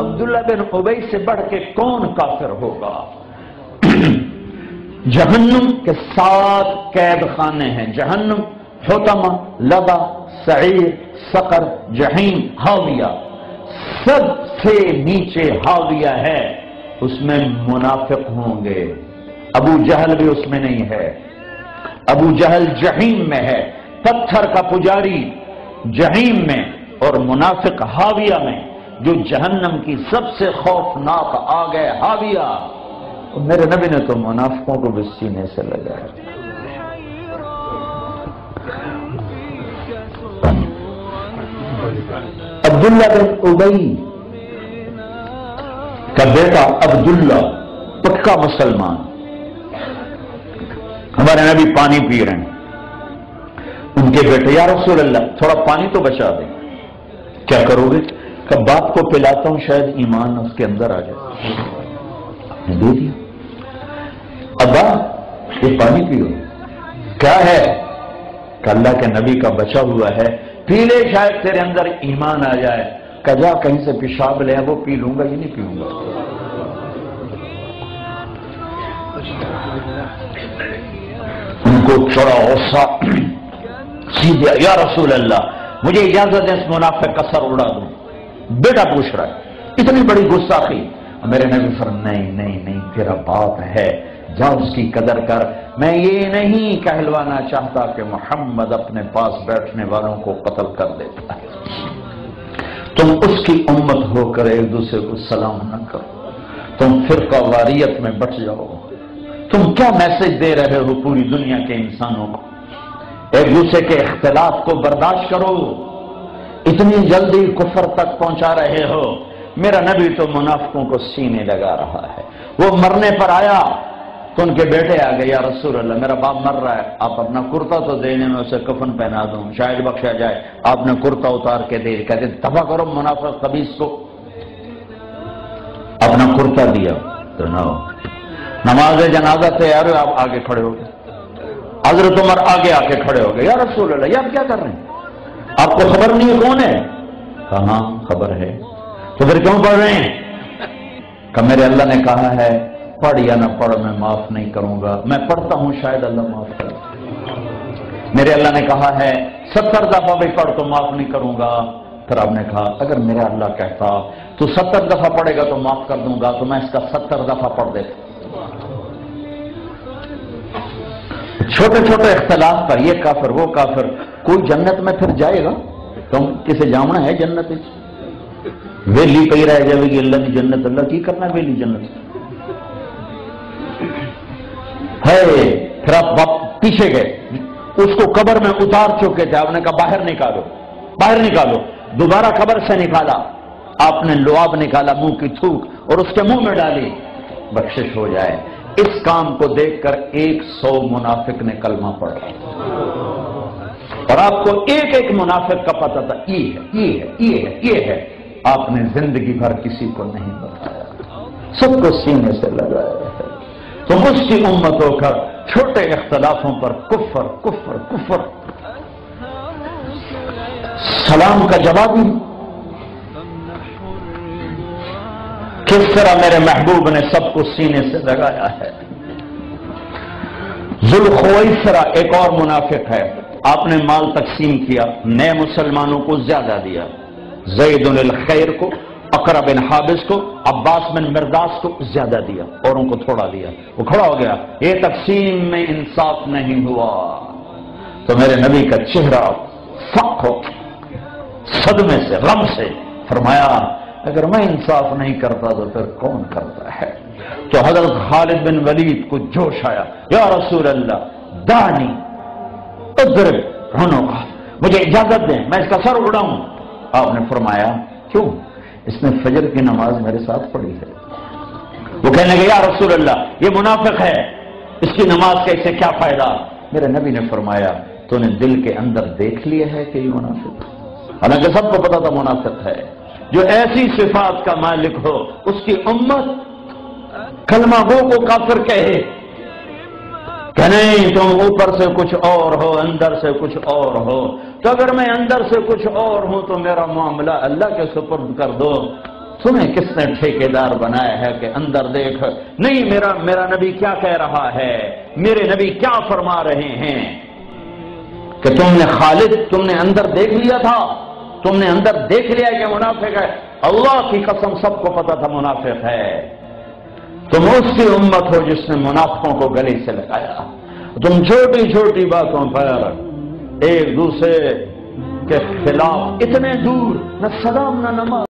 अब्दुल्ला बिन उबैस से बढ़ के कौन काफिर होगा। जहन्नुम के 7 कैद खाने हैं, जहन्नुम, होटामा, लबा, सईर, सकर, जहीम, हाविया। सबसे नीचे हाविया है, उसमें मुनाफिक होंगे। अबू जहल भी उसमें नहीं है। अबू जहल जहीम में है, पत्थर का पुजारी जहीम में, और मुनाफिक हाविया में, जो जहन्नम की सबसे खौफनाक आग है हाविया। मेरे नबी ने तो मुनाफिकों को भी सीने से लगाया। अब्दुल्ला बिन उबैस का बेटा अब्दुल्ला पक्का मुसलमान। हमारे नबी पानी पी रहे हैं, उनके बेटे, या रसूल अल्लाह थोड़ा पानी तो बचा दें। क्या करोगे? कब बाप को पिलाता हूं, शायद ईमान उसके अंदर आ जाए। दे दिया, अब्बा ये पानी पियो। क्या है? अल्लाह के नबी का बचा हुआ है, पी ले, शायद तेरे अंदर ईमान आ जाए। कजा कहीं से पेशाब ले, वो पी लूंगा, ये नहीं पीऊंगा। उनको थोड़ा गुस्सा, सीधे या रसूल अल्लाह मुझे इजाजत है इस मुनाफिक का सर उड़ा दूं। बेटा पूछ रहा है, इतनी बड़ी गुस्साखी। मेरे नबी फरमाए, नहीं नहीं नहीं, तेरा बाप है, जा उसकी कदर कर। मैं ये नहीं कहलवाना चाहता कि मोहम्मद अपने पास बैठने वालों को कत्ल कर देता है। तुम उसकी उम्मत होकर एक दूसरे को सलाम न करो, तुम फिरका वारियत में बट जाओ। तुम क्या मैसेज दे रहे हो पूरी दुनिया के इंसानों को? एक दूसरे के इख्तिलाफ को बर्दाश्त करो, इतनी जल्दी कुफर तक पहुंचा रहे हो। मेरा नबी तो मुनाफिकों को सीने लगा रहा है। वो मरने पर आया तो उनके बेटे आ गए, या रसूल अल्लाह मेरा बाप मर रहा है, आप अपना कुर्ता तो देने में उसे कफन पहना दूं, शायद बख्शा जाए। आपने कुर्ता उतार के दे, कहते तफा करो मुनाफिक खबीस को। अपना कुर्ता दिया तो ना नमाज जनाजा तैयार हो, आप आगे खड़े हो गए। हजरत उमर आगे आके खड़े हो गए, या रसूल अल्लाह ये आप क्या कर रहे हैं? आपको खबर नहीं है कौन है? कहां खबर है, तो फिर क्यों पढ़ रहे हैं? कब मेरे अल्लाह ने कहा है, पढ़ या ना पढ़ मैं माफ नहीं करूंगा, मैं पढ़ता हूं शायद अल्लाह माफ करे। मेरे अल्लाह ने कहा है 70 दफा भी पढ़ तो माफ नहीं करूंगा। फिर आपने कहा अगर मेरा अल्लाह कहता तो 70 दफा पढ़ेगा तो माफ कर दूंगा, तो मैं इसका 70 दफा पढ़ देता। छोटे छोटे इख्तलाफ पर यह काफिर वो काफिर, कोई जन्नत में फिर जाएगा? तुम किसे जामना है जन्नत? वेली कही रह जाएगी अल्लाह की जन्नत, अल्लाह की करना वेली जन्नत है। फिर आप बाप पीछे गए, उसको कब्र में उतार चुके थे, आपने कहा बाहर निकालो बाहर निकालो। दोबारा कब्र से निकाला, आपने लुआब निकाला मुंह की थूक और उसके मुंह में डाली, बख्शिश हो जाए। इस काम को देखकर 100 मुनाफिक ने कलमा पढ़ा, और आपको एक एक मुनाफिक का पता था, ये है ये है ये है ये है। आपने जिंदगी भर किसी को नहीं बताया, सबको सीने से लगाया है। तो उसकी उम्मत होकर छोटे इख्तलाफों पर कुफर कुफर कुफर। सलाम का जवाब किस तरह मेरे महबूब ने सबको सीने से लगाया है। जुलखुवैसरा एक और मुनाफिक है, आपने माल तकसीम किया, नए मुसलमानों को ज्यादा दिया, जईदुल खैर को, अकरा बिन हाबिज को, अब्बास बिन मिर्दास को ज्यादा दिया, औरों को थोड़ा दिया। वो खड़ा हो गया, ये तकसीम में इंसाफ नहीं हुआ। तो मेरे नबी का चेहरा फक हो सदमे से, गम से, फरमाया अगर मैं इंसाफ नहीं करता तो फिर कौन करता है? तो हजरत खालिद बिन वलीद को जोश आया, या रसूल अल्लाह दानी उद्र हुनुका, मुझे इजाजत दें मैं इसका सर उड़ाऊं। आपने फरमाया क्यों? इसने फजर की नमाज मेरे साथ पढ़ी है। वो कहने लगे, या रसूल अल्लाह ये मुनाफिक है, इसकी नमाज का इससे क्या फायदा? मेरे नबी ने फरमाया तूने दिल के अंदर देख लिया है कि ये मुनाफिक, हालांकि सबको पता था मुनाफिक है। जो ऐसी सिफात का मालिक हो, उसकी उम्मत कलमा गो को काफिर कहे, नहीं तुम ऊपर से कुछ और हो अंदर से कुछ और हो। तो अगर मैं अंदर से कुछ और हूं तो मेरा मामला अल्लाह के सुपुर्द कर दो, तुम्हें किसने ठेकेदार बनाया है कि अंदर देख। नहीं, मेरा नबी क्या कह रहा है, मेरे नबी क्या फरमा रहे हैं कि तुमने खालिद, तुमने अंदर देख लिया था, तुमने अंदर देख लिया कि मुनाफिक है। अल्लाह की कसम सबको पता था मुनाफिक है। तुम उसकी उम्मत हो जिसने मुनाफिकों को गले से लगाया। तुम छोटी छोटी बातों पर एक दूसरे के खिलाफ इतने दूर, न सलाम न नमाज।